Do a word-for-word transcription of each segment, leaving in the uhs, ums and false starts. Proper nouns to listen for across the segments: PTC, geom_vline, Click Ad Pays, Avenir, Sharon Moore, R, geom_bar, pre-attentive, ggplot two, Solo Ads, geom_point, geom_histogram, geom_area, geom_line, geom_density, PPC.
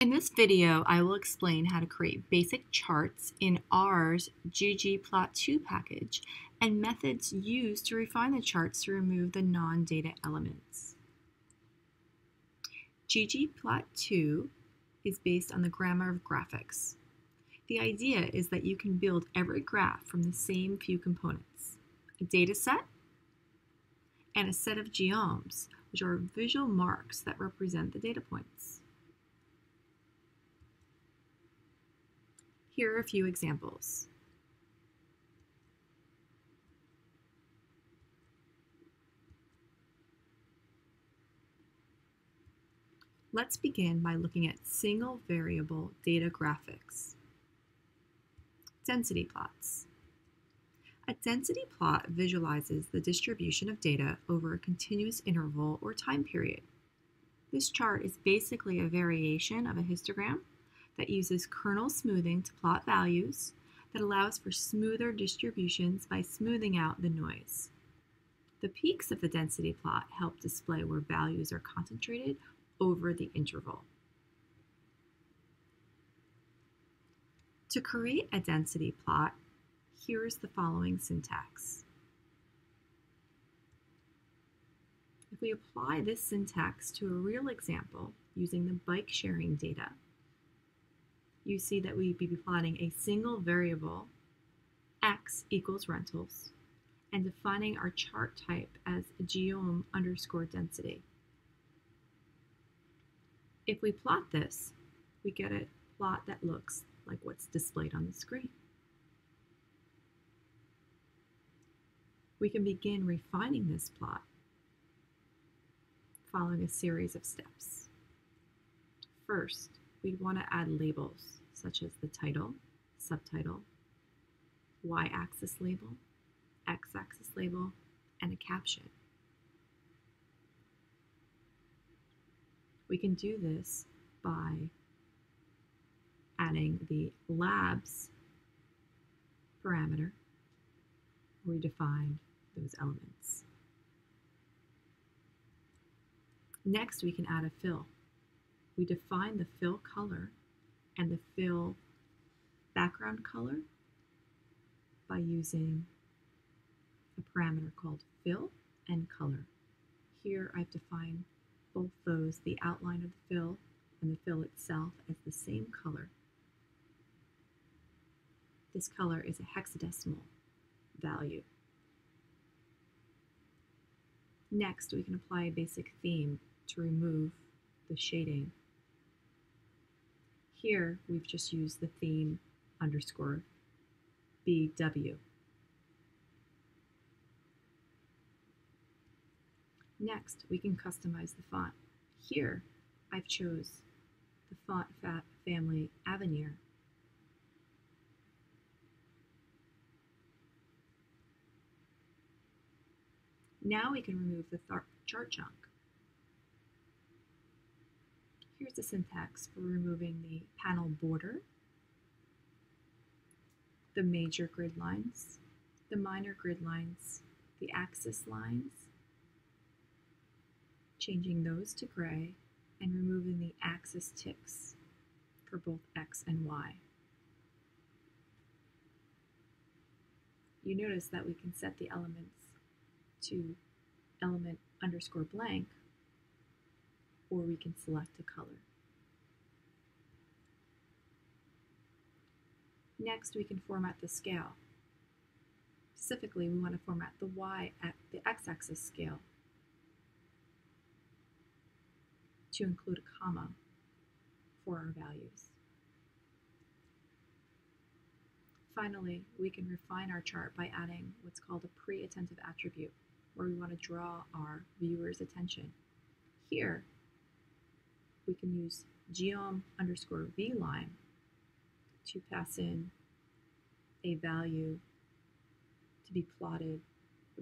In this video, I will explain how to create basic charts in R's ggplot two package and methods used to refine the charts to remove the non-data elements. ggplot two is based on the grammar of graphics. The idea is that you can build every graph from the same few components: a data set and a set of geoms, which are visual marks that represent the data points. Here are a few examples. Let's begin by looking at single variable data graphics. Density plots. A density plot visualizes the distribution of data over a continuous interval or time period. This chart is basically a variation of a histogram that uses kernel smoothing to plot values that allows for smoother distributions by smoothing out the noise. The peaks of the density plot help display where values are concentrated over the interval. To create a density plot, here is the following syntax. If we apply this syntax to a real example using the bike sharing data, you see that we'd be plotting a single variable, x equals rentals, and defining our chart type as geom underscore density. If we plot this, we get a plot that looks like what's displayed on the screen. We can begin refining this plot following a series of steps. First, we'd want to add labels such as the title, subtitle, y-axis label, x-axis label, and a caption. We can do this by adding the labs parameter, where we define those elements. Next, we can add a fill. We define the fill color and the fill background color by using a parameter called fill and color. Here I've defined both those, the outline of the fill and the fill itself, as the same color. This color is a hexadecimal value. Next, we can apply a basic theme to remove the shading. Here, we've just used the theme underscore B W. Next, we can customize the font. Here, I've chose the font fa family Avenir. Now we can remove the chart chunk. Here's the syntax for removing the panel border, the major grid lines, the minor grid lines, the axis lines, changing those to gray, and removing the axis ticks for both X and Y. You notice that we can set the elements to element underscore blank, or we can select a color. Next, we can format the scale. Specifically, we want to format the y at the x-axis scale to include a comma for our values. Finally, we can refine our chart by adding what's called a pre-attentive attribute, where we want to draw our viewer's attention. Here, we can use geom underscore vline to pass in a value to be plotted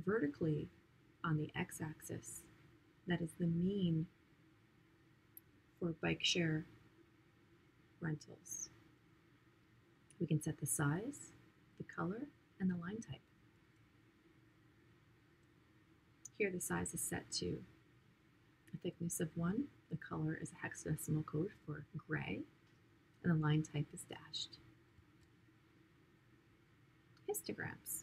vertically on the x-axis. That is the mean for bike share rentals. We can set the size, the color, and the line type. Here the size is set to a thickness of one. The color is a hexadecimal code for gray. line type is dashed. Histograms.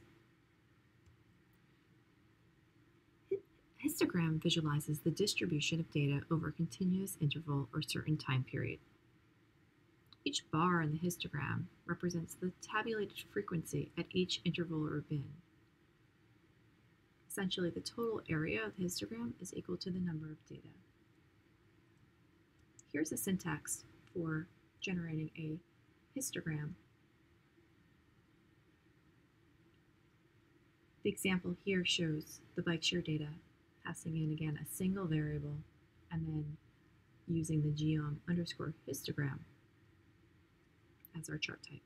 Histogram visualizes the distribution of data over a continuous interval or certain time period. Each bar in the histogram represents the tabulated frequency at each interval or bin. Essentially, the total area of the histogram is equal to the number of data. Here's the syntax for generating a histogram. The example here shows the bike share data, passing in again a single variable, and then using the geom underscore histogram as our chart type.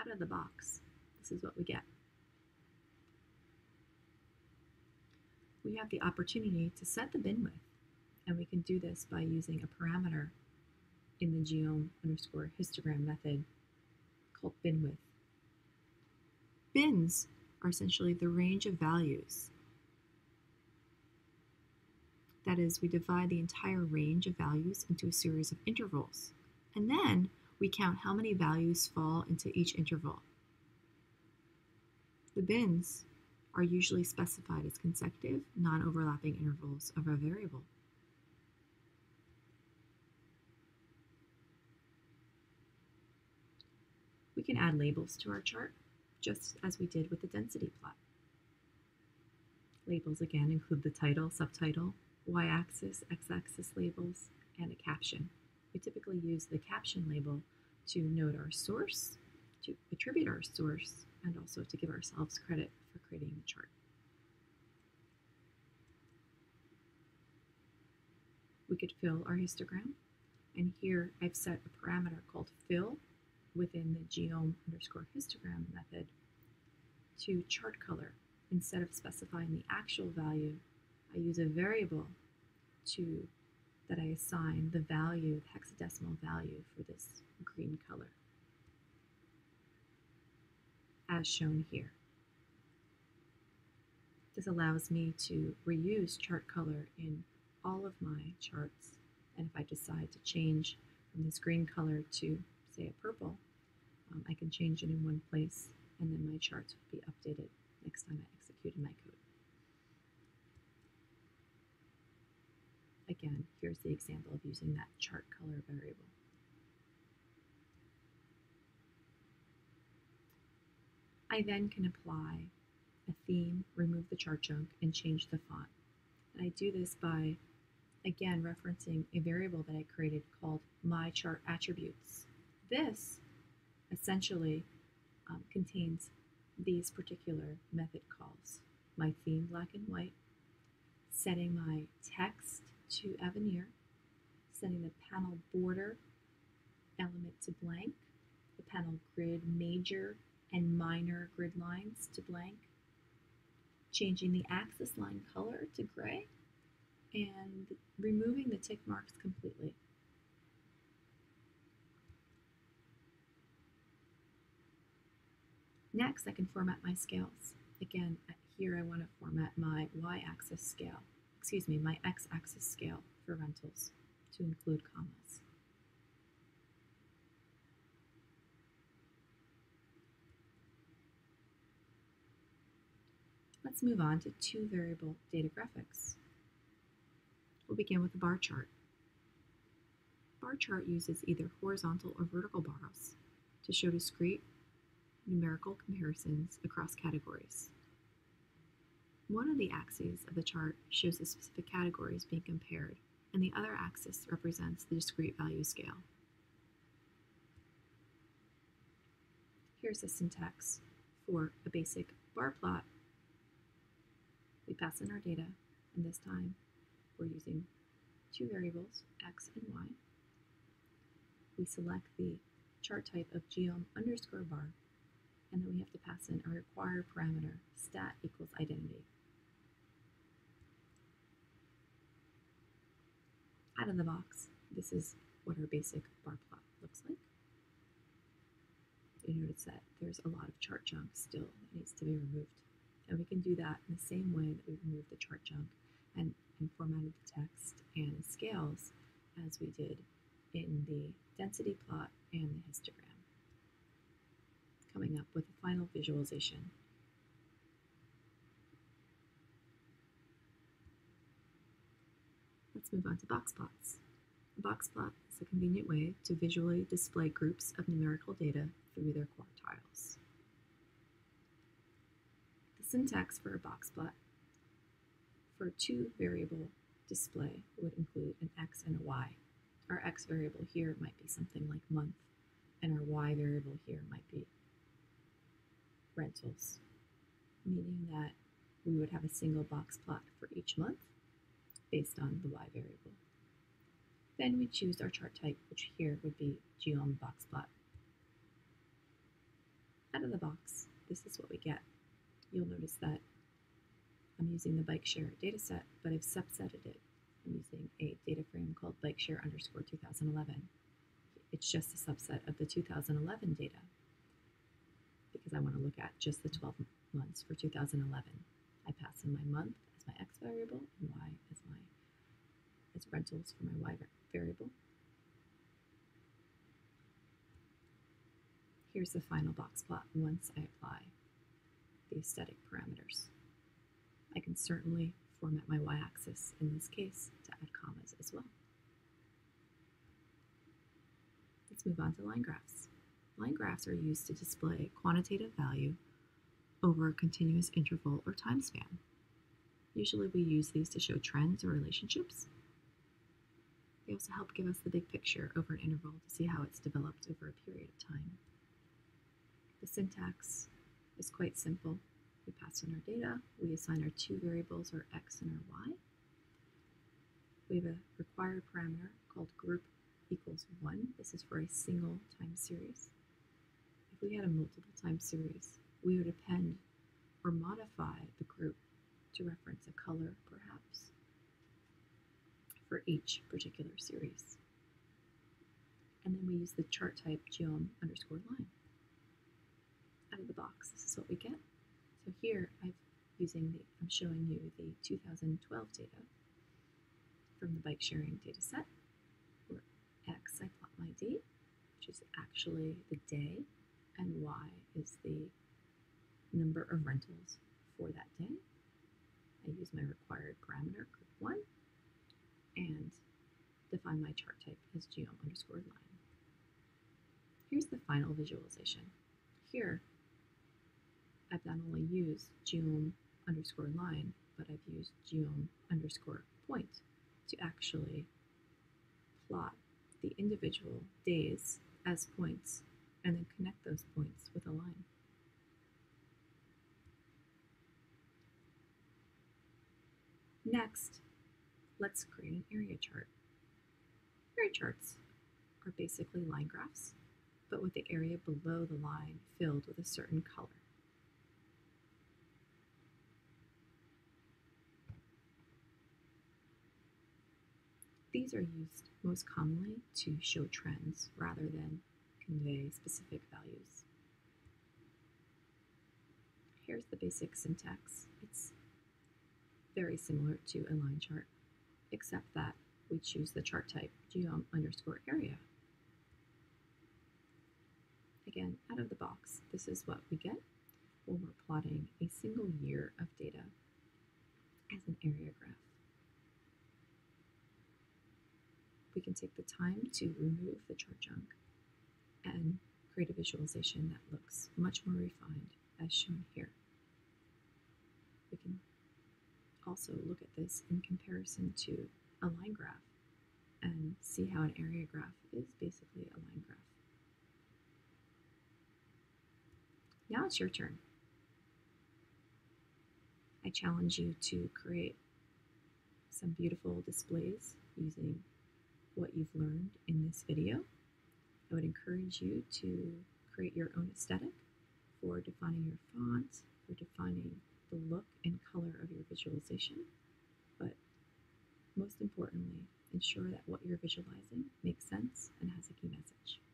Out of the box, this is what we get. We have the opportunity to set the bin width, and we can do this by using a parameter in the geom underscore histogram method called bin width. Bins are essentially the range of values. That is, we divide the entire range of values into a series of intervals, and then we count how many values fall into each interval. The bins are usually specified as consecutive, non-overlapping intervals of a variable. We can add labels to our chart, just as we did with the density plot. Labels again include the title, subtitle, y-axis, x-axis labels, and a caption. We typically use the caption label to note our source, to attribute our source, and also to give ourselves credit for creating the chart. We could fill our histogram, and here I've set a parameter called fill within the geom underscore histogram method to chart color. Instead of specifying the actual value, I use a variable to that I assign the value, the hexadecimal value for this green color, as shown here. This allows me to reuse chart color in all of my charts, and if I decide to change from this green color to, say, a purple, um, I can change it in one place, and then my charts will be updated next time I execute my code. Again, here's the example of using that chart color variable. I then can apply a theme, remove the chart junk, and change the font. And I do this by, again, referencing a variable that I created called myChartAttributes. This essentially um, contains these particular method calls: my theme black and white, setting my text to Avenir, setting the panel border element to blank, the panel grid major and minor grid lines to blank, changing the axis line color to gray, and removing the tick marks completely. Next, I can format my scales. Again, here I want to format my y-axis scale, excuse me, my x-axis scale for rentals to include commas. Let's move on to two variable data graphics. We'll begin with the bar chart. Bar chart uses either horizontal or vertical bars to show discrete numerical comparisons across categories. One of the axes of the chart shows the specific categories being compared, and the other axis represents the discrete value scale. Here's the syntax for a basic bar plot. We pass in our data, and this time we're using two variables, x and y. We select the chart type of geom underscore bar, and then we have to pass in our required parameter, stat equals identity. Out of the box, this is what our basic bar plot looks like. You notice that there's a lot of chart junk still that needs to be removed. And we can do that in the same way that we removed the chart junk and, and formatted the text and scales as we did in the density plot and the histogram, coming up with a final visualization. Let's move on to box plots. A box plot is a convenient way to visually display groups of numerical data through their quartiles. The syntax for a box plot for two variable display would include an x and a y. Our x variable here might be something like month, and our y variable here might be rentals, meaning that we would have a single box plot for each month based on the y variable. Then we choose our chart type, which here would be geom boxplot. Out of the box, this is what we get. You'll notice that I'm using the bike share dataset, but I've subsetted it. I'm using a data frame called bike share underscore two thousand eleven. It's just a subset of the two thousand eleven data because I want to look at just the twelve months for two thousand eleven. I pass in my month as my x variable and y as my as rentals for my y variable. Here's the final box plot once I apply the aesthetic parameters. I can certainly format my y-axis in this case to add commas as well. Let's move on to line graphs. Line graphs are used to display quantitative value over a continuous interval or time span. Usually we use these to show trends or relationships. They also help give us the big picture over an interval to see how it's developed over a period of time. The syntax is quite simple. We pass in our data, we assign our two variables, our x and our y. We have a required parameter called group equals one. This is for a single time series. If we had a multiple time series, we would append or modify the group to reference a color, perhaps, for each particular series. And then we use the chart type geom underscore line. Out of the box, this is what we get. So here I've using the, I'm showing you the two thousand twelve data from the bike sharing data set. For x, I plot my date, which is actually the day, and y is the number of rentals for that day. I use my required parameter, group one, and define my chart type as geom underscore line. Here's the final visualization. Here, I've not only used geom underscore line, but I've used geom underscore point to actually plot the individual days as points and then connect those points with a line. Next, let's create an area chart. Area charts are basically line graphs, but with the area below the line filled with a certain color. These are used most commonly to show trends rather than convey specific values. Here's the basic syntax. It's very similar to a line chart, except that we choose the chart type geom underscore area. Again, out of the box, this is what we get when we're plotting a single year of data as an area graph. We can take the time to remove the chart junk and create a visualization that looks much more refined as shown here. We can also look at this in comparison to a line graph and see how an area graph is basically a line graph. Now it's your turn. I challenge you to create some beautiful displays using what you've learned in this video. I would encourage you to create your own aesthetic for defining your font, for defining the look and color of your visualization, but most importantly, ensure that what you're visualizing makes sense and has a key message.